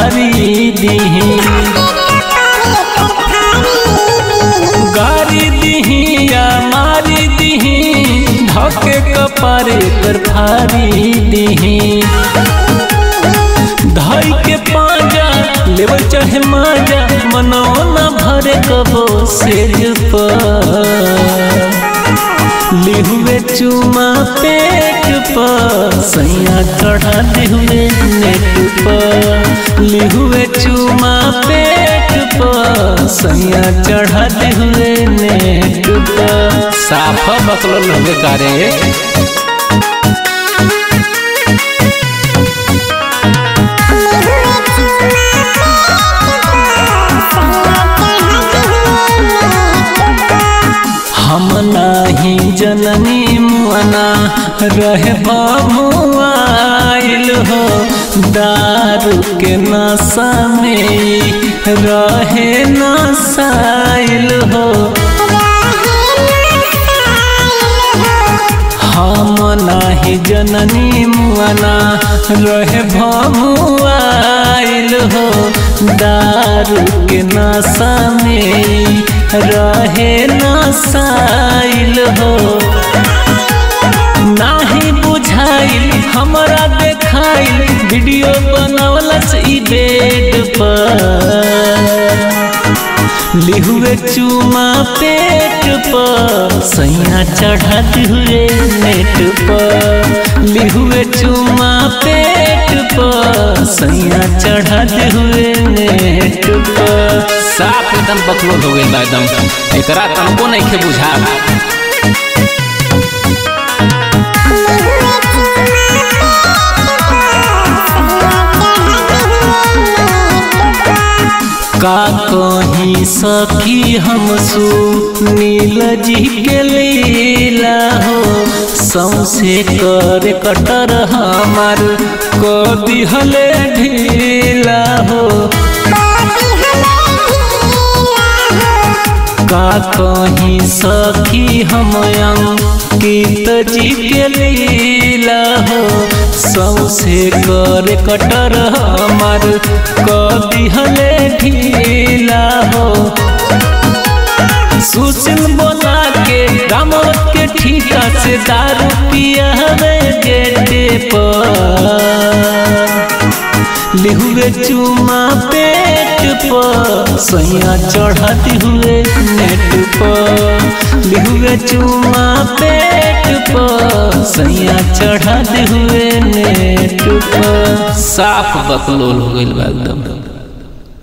उतारी दीही गारी दीही या मारी दीही धोके कपारे पर थारी दीही धाई के पाजा लेव चढ़े माजा मनोना भरे कबो सिर पर लिहुए चुमा पेट पर सैया चढ़ा लिहुए नेट पर लिहुए चुमा पेट पर सैया चढ़ा लिहुए नेट पर साफा बकल होंगे कारे हम नाही जननी मुआना रहे बाबू आयल हो दारू के नशा में रहे नशाइल हो हम नाही जननी मुआना रहे बाबू आयल हो दारू के नशा में रहे नशाइल हो नाही बुझाइल हमरा देखाइल वीडियो बनावलस ई बेड पर लिहुए चुमा पेट पर सैया चढ़त हुए नेट पर लिहुए चुमा पेट पर सैया चढ़त हुए नेट पर साफ एकदम बकलोल हो गई एकदम एकरा तनको नहीं के बुझा का कहीं सखी हम सु नील जी के लीला हो सौसे कर कटर हमार को दिहले ढीला हो का कहीं सखी हम अंकित जी के लीला हो सौसे कर कटर हमार कभी हले ढीला हो सुशील बोला के दामोद के ठीका से दारू पिया गेटे पर लिहुए चुमा पे पर सैया चढ़ाती हुए नेट पर लिहुए चुमा पेट पर सैया चढ़ाती हुए नेट पर साफ बकलोल हो गई एकदम।